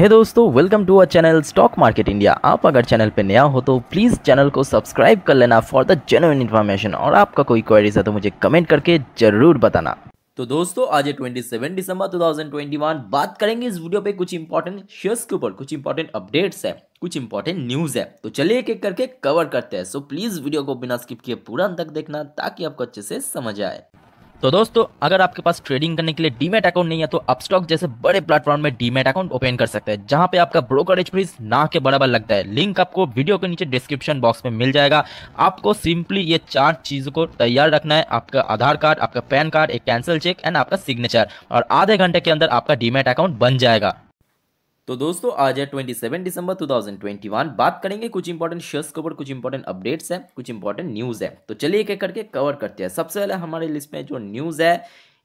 हे दोस्तों, welcome to our channel stock market India. आप अगर चैनल पे नया हो तो प्लीज़ चैनल को सब्सक्राइब कर लेना फॉर द जेन्युइन इन्फॉर्मेशन। और आपका कोई क्वेरीज है तो मुझे कमेंट करके ज़रूर बताना। तो दोस्तों, आज 27 दिसंबर 2021, बात करेंगे इस वीडियो पे कुछ इंपॉर्टेंट शेयर्स के ऊपर, कुछ इंपॉर्टेंट अपडेट्स है, कुछ इंपॉर्टेंट न्यूज़ है। तो चलिए एक एक करके कवर करते हैं। सो प्लीज़ वीडियो को बिना स्किप किए पूरा अंत तक देखना ताकि आपको अच्छे से समझ आए। तो दोस्तों, अगर आपके पास ट्रेडिंग करने के लिए डीमेट अकाउंट नहीं है तो अपस्टॉक जैसे बड़े प्लेटफॉर्म में डीमेट अकाउंट ओपन कर सकते हैं, जहां पे आपका ब्रोकरेज फीस ना के बराबर लगता है। लिंक आपको वीडियो के नीचे डिस्क्रिप्शन बॉक्स में मिल जाएगा। आपको सिंपली ये चार चीज़ों को तैयार रखना है, आपका आधार कार्ड, आपका पैन कार्ड, एक कैंसिल चेक एंड आपका सिग्नेचर, और आधे घंटे के अंदर आपका डीमेट अकाउंट बन जाएगा। तो दोस्तों, आज है 27 दिसंबर 2021, बात करेंगे कुछ इंपॉर्टेंट शेयर्स के ऊपर, कुछ इंपॉर्टेंट अपडेट्स है, कुछ इंपॉर्टेंट न्यूज़ है। तो चलिए एक एक करके कवर करते हैं। सबसे पहले हमारे लिस्ट में जो न्यूज़ है,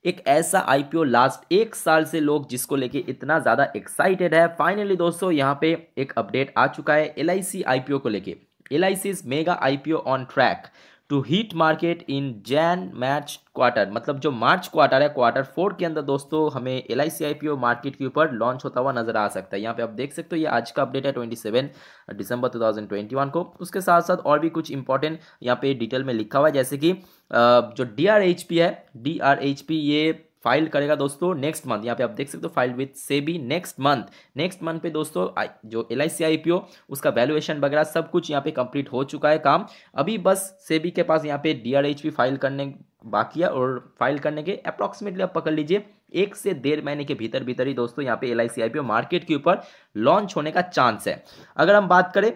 एक ऐसा आईपीओ लास्ट एक साल से लोग जिसको लेके इतना ज़्यादा एक्साइटेड है, फाइनली दोस्तों यहाँ पे एक अपडेट आ चुका है LIC IPO को लेके। LIC's mega IPO on track to hit market in Jan March quarter, मतलब जो मार्च क्वार्टर है, क्वार्टर 4 के अंदर दोस्तों हमें LIC IPO मार्केट के ऊपर लॉन्च होता हुआ नजर आ सकता है। यहाँ पे आप देख सकते हो, ये आज का अपडेट है 27 दिसंबर 2021 को। उसके साथ साथ और भी कुछ इंपॉर्टेंट यहाँ पे डिटेल में लिखा हुआ है, जैसे कि जो DRHP है, DRHP ये फाइल करेगा दोस्तों नेक्स्ट मंथ। यहाँ पे आप देख सकते हो, file with SEBI next month पे दोस्तों जो LIC IPO उसका वैल्यूएशन वगैरह सब कुछ यहाँ पे कंप्लीट हो चुका है काम। अभी बस सेबी के पास यहाँ पे DRHP फाइल करने बाकी है, और फाइल करने के अप्रॉक्सीमेटली आप पकड़ लीजिए 1 से 1.5 महीने के भीतर ही दोस्तों यहाँ पे LIC IPO मार्केट के ऊपर लॉन्च होने का चांस है। अगर हम बात करें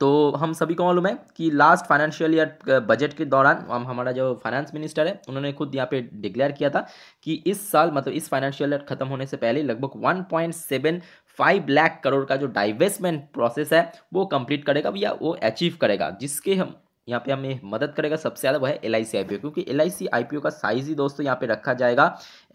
तो हम सभी को मालूम है कि लास्ट फाइनेंशियल ईयर बजट के दौरान हमारा जो फाइनेंस मिनिस्टर है उन्होंने खुद यहाँ पे डिक्लेयर किया था कि इस साल, मतलब इस फाइनेंशियल ईयर खत्म होने से पहले लगभग 1.75 लाख करोड़ का जो डाइवेस्टमेंट प्रोसेस है वो कंप्लीट करेगा या वो अचीव करेगा, जिसके हम यहाँ पे हमें मदद करेगा सबसे ज़्यादा वो है LIC IPO, क्योंकि LIC IPO का साइज ही दोस्तों यहाँ पे रखा जाएगा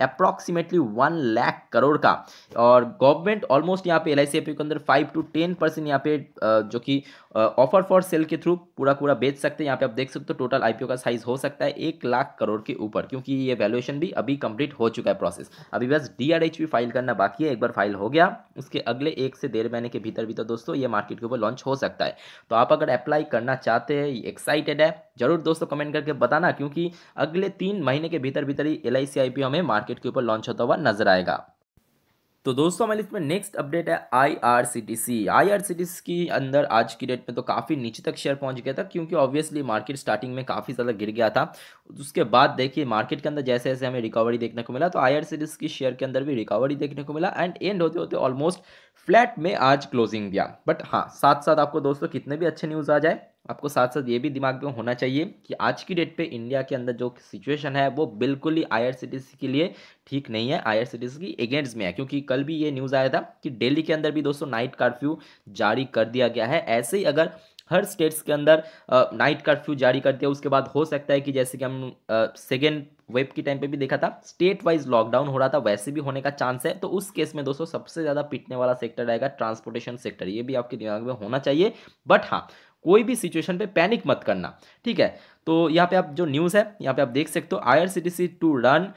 अप्रॉक्सीमेटली 1 लाख करोड़ का। और गवर्नमेंट ऑलमोस्ट यहाँ पे LIC IPO के अंदर 5 से 10% यहाँ पे जो कि ऑफर फॉर सेल के थ्रू पूरा बेच सकते हैं। यहाँ पे आप देख सकते हो टोटल IPO का साइज हो सकता है 1 लाख करोड़ के ऊपर, क्योंकि ये वैल्यूएशन भी अभी कंप्लीट हो चुका है प्रोसेस। अभी बस DRHP फाइल करना बाकी है, एक बार फाइल हो गया उसके अगले 1 से 1.5 महीने के भीतर दोस्तों ये मार्केट के ऊपर लॉन्च हो सकता है। तो आप अगर अप्लाई करना चाहते हैं, एक्साइटेड है, जरूर दोस्तों कमेंट करके बताना, क्योंकि अगले 3 महीने के भीतर ही LIC IPO हमें मार्केट के ऊपर लॉन्च होता हुआ नजर आएगा। तो दोस्तों हमारे इसमें नेक्स्ट अपडेट है IRCTC के अंदर आज की डेट में तो काफ़ी नीचे तक शेयर पहुंच गया था, क्योंकि ऑब्वियसली मार्केट स्टार्टिंग में काफ़ी ज़्यादा गिर गया था। उसके बाद देखिए मार्केट के अंदर जैसे जैसे हमें रिकवरी देखने को मिला तो IRCTC की शेयर के अंदर भी रिकवरी देखने को मिला एंड एंड होते होते ऑलमोस्ट फ्लैट में आज क्लोजिंग दिया। बट हाँ, साथ साथ आपको दोस्तों कितने भी अच्छे न्यूज़ आ जाए, आपको साथ साथ ये भी दिमाग में होना चाहिए कि आज की डेट पे इंडिया के अंदर जो सिचुएशन है वो बिल्कुल ही IRCTC के लिए ठीक नहीं है, IRCTC की अगेंस्ट में है। क्योंकि कल भी ये न्यूज़ आया था कि दिल्ली के अंदर भी दोस्तों नाइट कर्फ्यू जारी कर दिया गया है। ऐसे ही अगर हर स्टेट्स के अंदर नाइट कर्फ्यू जारी कर दिया, उसके बाद हो सकता है कि जैसे कि हम सेकेंड वेब के टाइम पे भी देखा था स्टेट वाइज लॉकडाउन हो रहा था, वैसे भी होने का चांस है। तो उस केस में दोस्तों सबसे ज़्यादा पिटने वाला सेक्टर रहेगा ट्रांसपोर्टेशन सेक्टर, ये भी आपके दिमाग में होना चाहिए। बट हाँ, कोई भी सिचुएशन पे पैनिक मत करना, ठीक है। तो यहाँ पे आप जो न्यूज़ है यहाँ पे आप देख सकते हो, IRCTC to run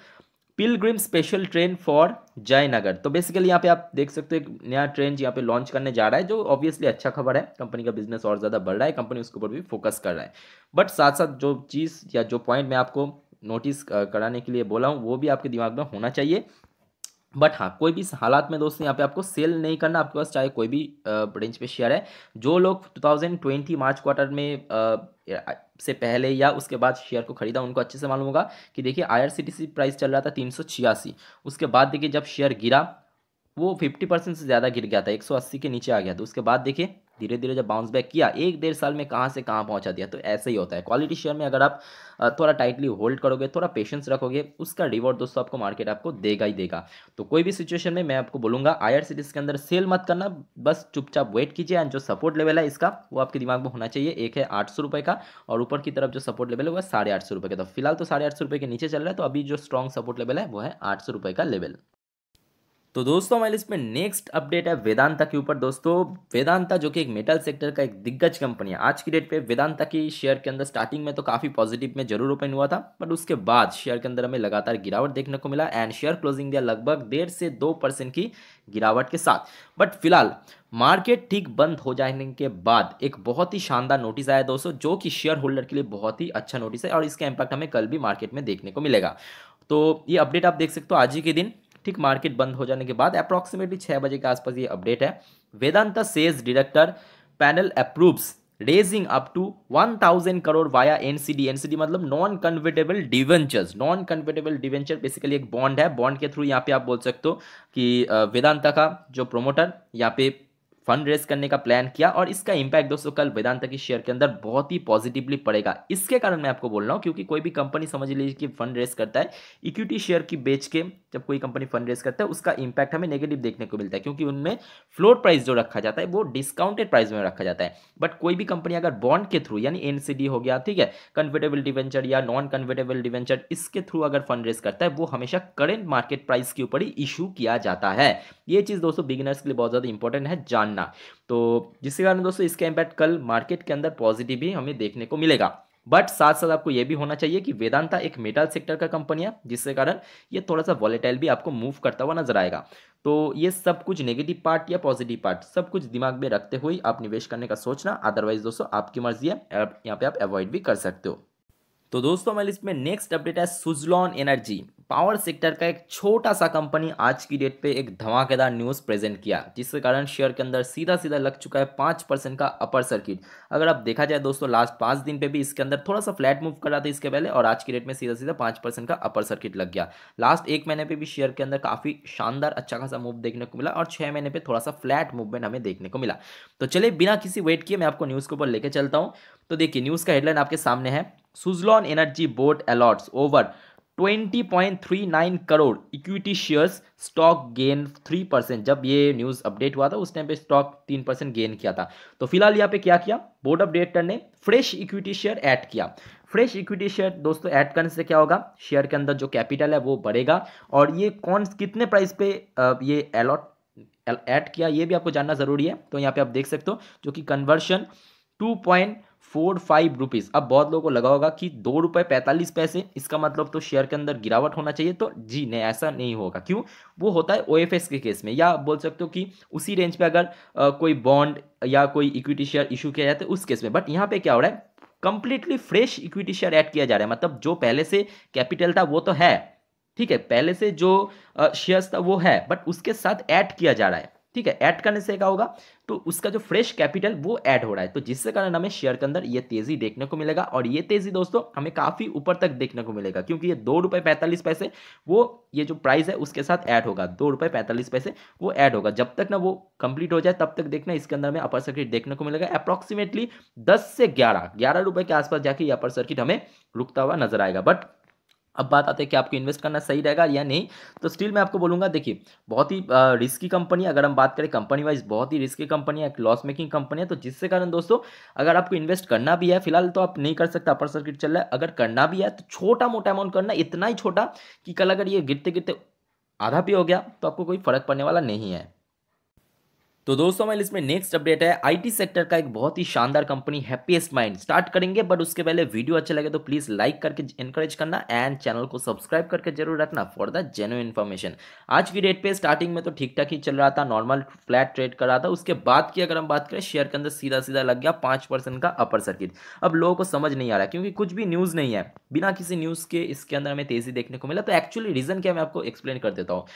pilgrim special train for Jaynagar. तो बेसिकली यहाँ पे आप देख सकते हो एक नया ट्रेन यहाँ पे लॉन्च करने जा रहा है, जो ऑब्वियसली अच्छा खबर है, कंपनी का बिजनेस और ज़्यादा बढ़ रहा है, कंपनी उसके ऊपर भी फोकस कर रहा है। बट साथ साथ जो चीज़ या जो पॉइंट मैं आपको नोटिस कराने के लिए बोला हूँ वो भी आपके दिमाग में होना चाहिए। बट हाँ, कोई भी हालात में दोस्तों यहाँ पे आपको सेल नहीं करना, आपके पास चाहे कोई भी रेंज पे शेयर है। जो लोग 2020 मार्च क्वार्टर में से पहले या उसके बाद शेयर को खरीदा उनको अच्छे से मालूम होगा कि देखिए IRCTC प्राइस चल रहा था 386, उसके बाद देखिए जब शेयर गिरा वो 50% से ज़्यादा गिर गया था, 180 के नीचे आ गया था। उसके बाद देखिए धीरे धीरे जब बाउंस बैक किया, 1-1.5 साल में कहाँ से कहाँ पहुँचा दिया। तो ऐसे ही होता है क्वालिटी शेयर में, अगर आप थोड़ा टाइटली होल्ड करोगे, थोड़ा पेशेंस रखोगे, उसका रिवॉर्ड दोस्तों आपको मार्केट आपको देगा ही देगा। तो कोई भी सिचुएशन में मैं आपको बोलूँगा IRCTC के अंदर सेल मत करना, बस चुपचाप वेट कीजिए। एंड जो सपोर्ट लेवल है इसका वो आपके दिमाग में होना चाहिए, एक है 800 रुपये का और ऊपर की तरफ जो सपोर्ट लेवल है वो 850 रुपये का। तो फिलहाल तो 850 रुपये के नीचे चल रहा है, तो अभी जो स्ट्रॉन्ग सपोर्ट लेवल है वो है 800 रुपये का लेवल। तो दोस्तों हमारे इसमें नेक्स्ट अपडेट है वेदांता के ऊपर। दोस्तों वेदांता जो कि एक मेटल सेक्टर का एक दिग्गज कंपनी है, आज की डेट पे वेदांता की शेयर के अंदर स्टार्टिंग में तो काफ़ी पॉजिटिव में जरूर ओपन हुआ था, बट उसके बाद शेयर के अंदर हमें लगातार गिरावट देखने को मिला एंड शेयर क्लोजिंग दिया लगभग 1.5 से 2% की गिरावट के साथ। बट फिलहाल मार्केट ठीक बंद हो जाने के बाद एक बहुत ही शानदार नोटिस आया दोस्तों, जो कि शेयर होल्डर के लिए बहुत ही अच्छा नोटिस है और इसका इम्पैक्ट हमें कल भी मार्केट में देखने को मिलेगा। तो ये अपडेट आप देख सकते हो आज ही के दिन ठीक मार्केट बंद हो जाने के बाद अप्रॉक्सीमेटली 6 बजे के आसपास ये अपडेट है। Vedanta sales director panel approves raising up to 1000 crore via NCD. NCD मतलब non convertible debentures. Non convertible debenture basically एक बॉन्ड है, बॉन्ड के थ्रू यहाँ पे आप बोल सकते हो कि वेदांता का जो प्रोमोटर यहाँ पे फंड रेज करने का प्लान किया और इसका इंपैक्ट दोस्तों कल वेदांता की शेयर के अंदर बहुत ही पॉजिटिवली पड़ेगा। इसके कारण मैं आपको बोल रहा हूँ, क्योंकि कोई भी कंपनी समझ लीजिए कि फंड रेज करता है, इक्विटी शेयर की बेच के जब कोई कंपनी फंड रेज करता है उसका इंपैक्ट हमें नेगेटिव देखने को मिलता है, क्योंकि उनमें फ्लोट प्राइस जो रखा जाता है वो डिस्काउंटेड प्राइस में रखा जाता है। बट कोई भी कंपनी अगर बॉन्ड के थ्रू यानी एनसीडी हो गया, ठीक है, कन्वर्टेबल डिवेंचर या नॉन कन्वर्टेबल डिवेंचर, इसके थ्रू अगर फंड रेज करता है वो हमेशा करेंट मार्केट प्राइस के ऊपर ही इशू किया जाता है। ये चीज़ दोस्तों बिगिनर्स के लिए बहुत ज़्यादा इंपॉर्टेंट है जानना। तो जिसके कारण दोस्तों इसका इंपैक्ट कल मार्केट के अंदर पॉजिटिव ही हमें देखने को मिलेगा। बट साथ साथ आपको यह भी होना चाहिए कि वेदांता एक मेटल सेक्टर का कंपनी है, जिसके कारण ये थोड़ा सा वॉलेटाइल भी आपको मूव करता हुआ नजर आएगा। तो ये सब कुछ नेगेटिव पार्ट या पॉजिटिव पार्ट सब कुछ दिमाग में रखते हुए आप निवेश करने का सोचना, अदरवाइज दोस्तों आपकी मर्जी है, यहाँ पे आप अवॉइड भी कर सकते हो। तो दोस्तों हमारे इसमें नेक्स्ट अपडेट है सुजलॉन एनर्जी। पावर सेक्टर का एक छोटा सा कंपनी आज की डेट पे एक धमाकेदार न्यूज़ प्रेजेंट किया, जिसके कारण शेयर के अंदर सीधा सीधा लग चुका है 5% का अपर सर्किट। अगर आप देखा जाए दोस्तों लास्ट 5 दिन पे भी इसके अंदर थोड़ा सा फ्लैट मूव कर रहा था इसके पहले, और आज की डेट में सीधा सीधा 5% का अपर सर्किट लग गया। लास्ट 1 महीने पर भी शेयर के अंदर काफ़ी शानदार अच्छा खासा मूव देखने को मिला और 6 महीने पर थोड़ा सा फ्लैट मूवमेंट हमें देखने को मिला। तो चलिए बिना किसी वेट किए मैं आपको न्यूज़ के ऊपर लेकर चलता हूँ। तो देखिए न्यूज़ का हेडलाइन आपके सामने है, Suzlon energy board allots over 20.39 crore equity shares, stock gain 3%। जब ये न्यूज़ अपडेट हुआ था उस टाइम पे स्टॉक 3% गेन किया था। तो फिलहाल यहाँ पे क्या किया बोर्ड अपडेटर ने, फ्रेश इक्विटी शेयर ऐड किया। फ्रेश इक्विटी शेयर दोस्तों ऐड करने से क्या होगा, शेयर के अंदर जो कैपिटल है वो बढ़ेगा। और ये कौन कितने प्राइस पे ये अलॉट ऐड किया ये भी आपको जानना ज़रूरी है। तो यहाँ पे आप देख सकते हो जो कि कन्वर्शन 2.45 रुपीज़। अब बहुत लोगों को लगा होगा कि 2 रुपये 45 पैसे, इसका मतलब तो शेयर के अंदर गिरावट होना चाहिए। तो जी नहीं, ऐसा नहीं होगा। क्यों? वो होता है ओएफएस के केस में, या बोल सकते हो कि उसी रेंज पे अगर कोई बॉन्ड या कोई इक्विटी शेयर इशू किया जाता है उस केस में। बट यहाँ पे क्या हो रहा है, completely fresh equity share add किया जा रहा है। मतलब जो पहले से कैपिटल था वो तो है, ठीक है, पहले से जो शेयर्स था वो है, बट उसके साथ ऐड किया जा रहा है, ठीक है। ऐड करने से क्या होगा, तो उसका जो फ्रेश कैपिटल वो ऐड हो रहा है, तो जिससे कारण हमें शेयर के अंदर ये तेज़ी देखने को मिलेगा। और ये तेज़ी दोस्तों हमें काफ़ी ऊपर तक देखने को मिलेगा, क्योंकि ये 2 रुपये 45 पैसे वो ये जो प्राइस है उसके साथ ऐड होगा। 2 रुपये 45 पैसे वो ऐड होगा, जब तक ना वो कंप्लीट हो जाए तब तक देखना इसके अंदर में अपर सर्किट देखने को मिलेगा। अप्रॉक्सीमेटली 10 से 11 रुपये के आसपास जाके ये अपर सर्किट हमें रुकता हुआ नजर आएगा। बट अब बात आते हैं कि आपको इन्वेस्ट करना सही रहेगा या नहीं। तो स्टिल मैं आपको बोलूँगा, देखिए बहुत ही रिस्की कंपनी, अगर हम बात करें कंपनी वाइज बहुत ही रिस्की कंपनी है, एक लॉस मेकिंग कंपनी है। तो जिससे कारण दोस्तों अगर आपको इन्वेस्ट करना भी है, फिलहाल तो आप नहीं कर सकते, अपर सर्किट चल रहा है, अगर करना भी है तो छोटा मोटा अमाउंट करना, इतना ही छोटा कि कल अगर ये गिरते गिरते आधा भी हो गया तो आपको कोई फर्क पड़ने वाला नहीं है। तो दोस्तों हमारे इसमें नेक्स्ट अपडेट है आईटी सेक्टर का एक बहुत ही शानदार कंपनी हैप्पीएस्ट माइंड। स्टार्ट करेंगे, बट उसके पहले वीडियो अच्छा लगे तो प्लीज़ लाइक करके एनकरेज करना एंड चैनल को सब्सक्राइब करके जरूर रखना फॉर द जेन्युइन इन्फॉर्मेशन। आज की डेट पे स्टार्टिंग में तो ठीक ठाक ही चल रहा था, नॉर्मल फ्लैट ट्रेड कर रहा था। उसके बाद की अगर हम बात करें, शेयर के अंदर सीधा सीधा लग गया 5% का अपर सर्किट। अब लोगों को समझ नहीं आ रहा, क्योंकि कुछ भी न्यूज़ नहीं है, बिना किसी न्यूज़ के इसके अंदर हमें तेज़ी देखने को मिला। तो एक्चुअली रीज़न क्या, मैं आपको एक्सप्लेन कर देता हूँ।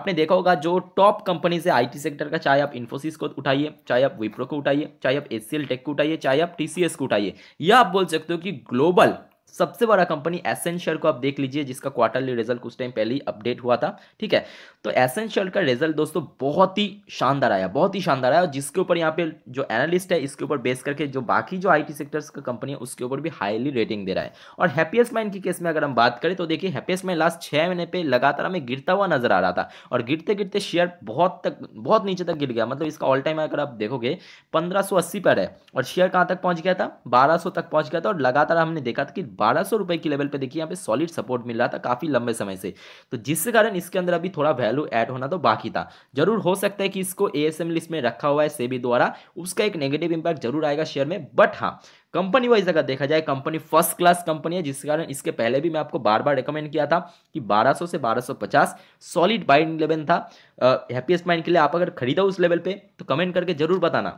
आपने देखा होगा जो टॉप कंपनीज है आईटी सेक्टर का, चाहे आप इन्फोसिस को उठाइए, चाहे आप विप्रो को उठाइए, चाहे आप एचसीएल टेक को उठाइए, चाहे आप टीसीएस को उठाइए, या आप बोल सकते हो कि ग्लोबल सबसे बड़ा कंपनी एसेंचर को आप देख लीजिए, जिसका क्वार्टरली रिजल्ट कुछ टाइम पहले ही अपडेट हुआ था, ठीक है। तो एसेंचर का रिजल्ट दोस्तों बहुत ही शानदार आया, बहुत ही शानदार आया, जिसके ऊपर यहाँ पे जो एनालिस्ट है इसके ऊपर बेस करके जो बाकी जो आईटी सेक्टर्स का कंपनी है उसके ऊपर भी हाईली रेटिंग दे रहा है। और हैप्पीएस्ट माइंड के केस में अगर हम बात करें तो देखिए हैप्पीएस्ट माइंड लास्ट 6 महीने पर लगातार हमें गिरता हुआ नजर आ रहा था, और गिरते गिरते शेयर बहुत नीचे तक गिर गया। मतलब इसका ऑल टाइम अगर आप देखोगे 1580 पर है, और शेयर कहाँ तक पहुँच गया था, 1200 तक पहुँच गया था। और लगातार हमने देखा था कि 1200 रुपए की लेवल पे देखिए यहाँ पे सॉलिड सपोर्ट मिल रहा था काफी लंबे समय से, तो जिस कारण इसके अंदर अभी थोड़ा वैल्यू ऐड होना तो बाकी था। जरूर हो सकता है कि इसको एएसएम लिस्ट में रखा हुआ है सेबी द्वारा, उसका एक नेगेटिव इंपैक्ट जरूर आएगा शेयर में, बट हाँ कंपनी वाइज अगर देखा जाए कंपनी फर्स्ट क्लास कंपनी है, जिस कारण इसके पहले भी मैं आपको बार बार रेकमेंड किया था कि 1200 से 1250 सॉलिड बाइंग लेवल था हैप्पीएस्ट माइंड के लिए। आप अगर खरीदा उस लेवल पे तो कमेंट करके जरूर बताना।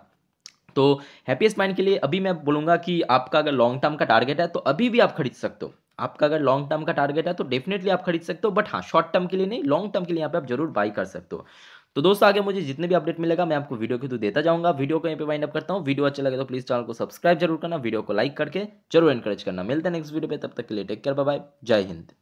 तो हैप्पीएस्ट माइंड के लिए अभी मैं बोलूँगा कि आपका अगर लॉन्ग टर्म का टारगेट है तो अभी भी आप खरीद सकते हो, आपका अगर लॉन्ग टर्म का टारगेट है तो डेफिनेटली आप खरीद सकते हो, बट हाँ शॉर्ट टर्म के लिए नहीं, लॉन्ग टर्म के लिए यहाँ पे आप जरूर बाई कर सकते हो। तो दोस्तों आगे मुझे जितने भी अपडेट मिलेगा मैं आपको वीडियो के थ्रू देता जाऊंगा। वीडियो को यहाँ पे वाइंड अप करता हूँ। वीडियो अच्छा लगे तो प्लीज चैनल को सब्सक्राइब जरूर करना, वीडियो को लाइक करके जरूर एनकरेज करना। मिलते हैं नेक्स्ट वीडियो पे, तब तक के लिए टेक केयर, बाय बाय, जय हिंद।